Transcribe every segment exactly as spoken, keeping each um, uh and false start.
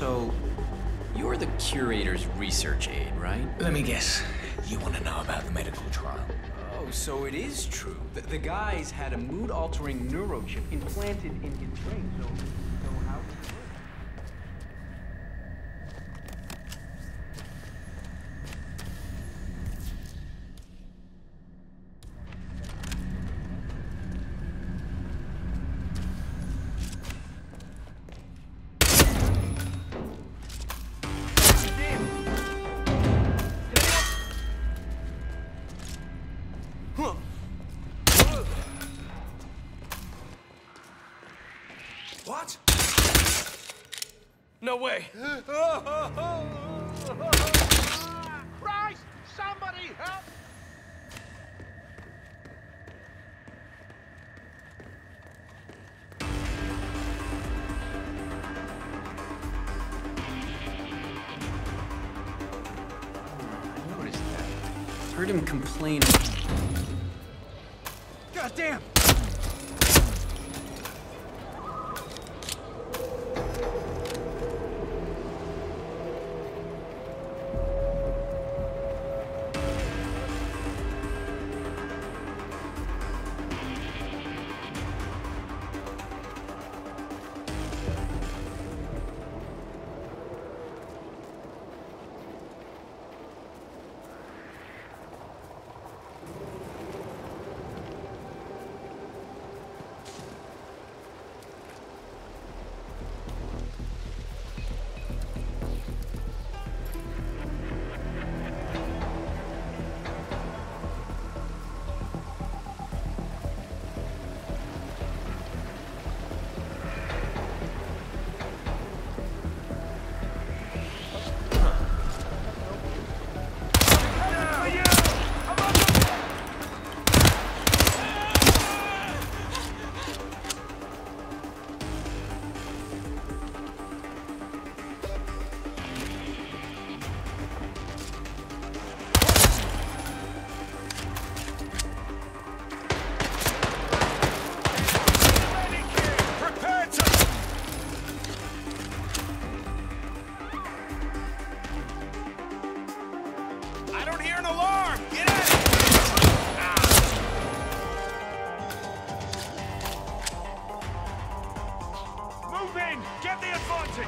So, you're the curator's research aide, right? Let me guess. You want to know about the medical trial. Oh, so it is true. The, the guy's had a mood-altering neurochip implanted in his brain, so... What? No way! Christ! Somebody help! I noticed that. Heard him complain. Goddamn! Get the advantage!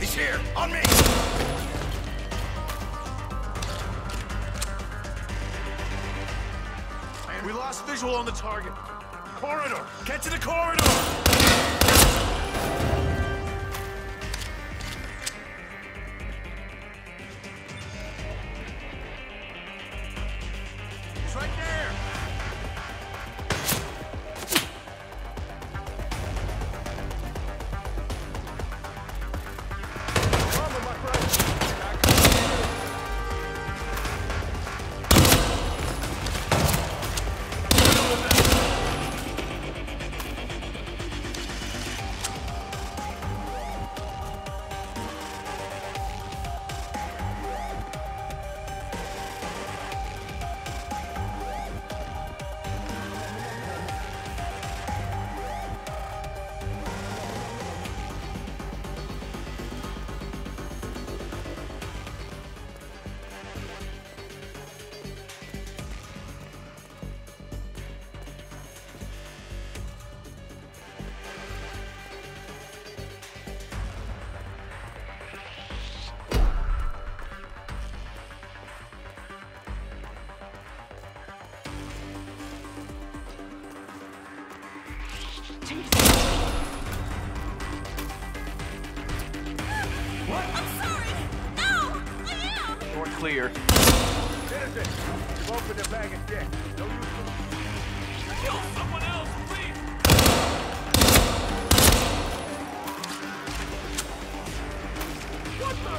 He's here! On me! We lost visual on the target. Corridor! Get to the corridor! What? I'm sorry! No! I am! You're clear. Citizen, you've opened the bag of dick. No use for... Kill someone else, please! What the...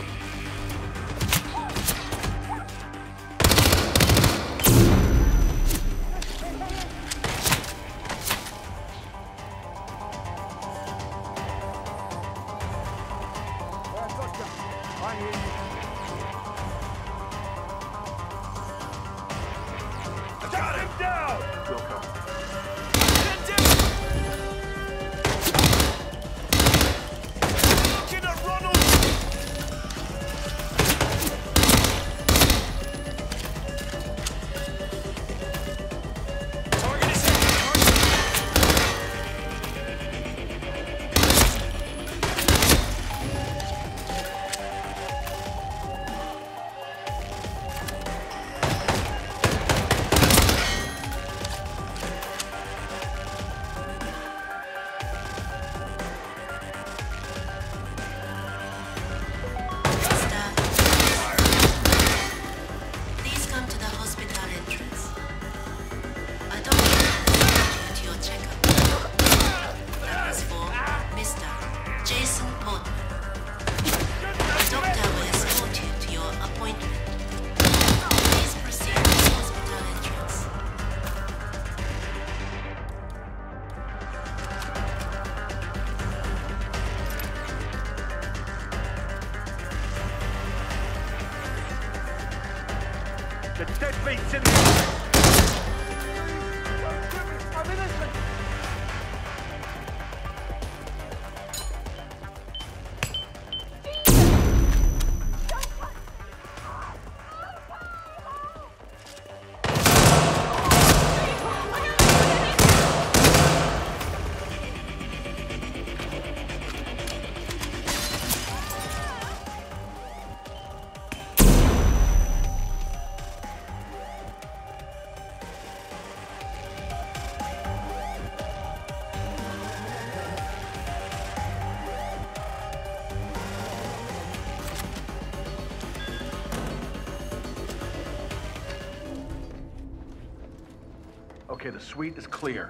The deadbeats in the... I'm innocent! Okay, the suite is clear.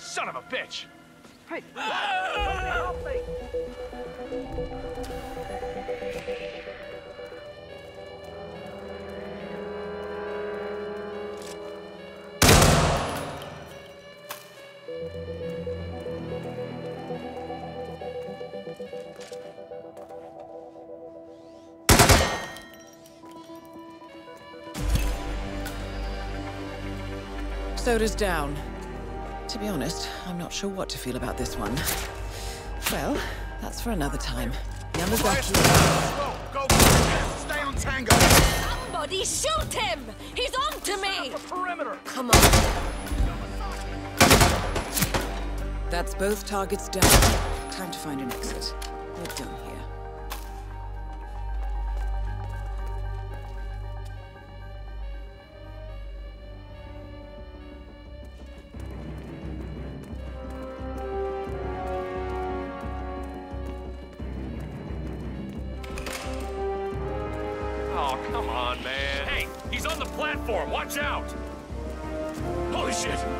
Son of a bitch! Hey! Ah! Help me, help me. Soda's down. To be honest, I'm not sure what to feel about this one. Well, that's for another time. Yamazaki... Go, go, go. Stay on Tango! Somebody shoot him! He's on to me! Perimeter. Come on. That's both targets down. Time to find an exit. We're done here. Come on, man. Hey, He's on the platform. Watch out! Holy shit!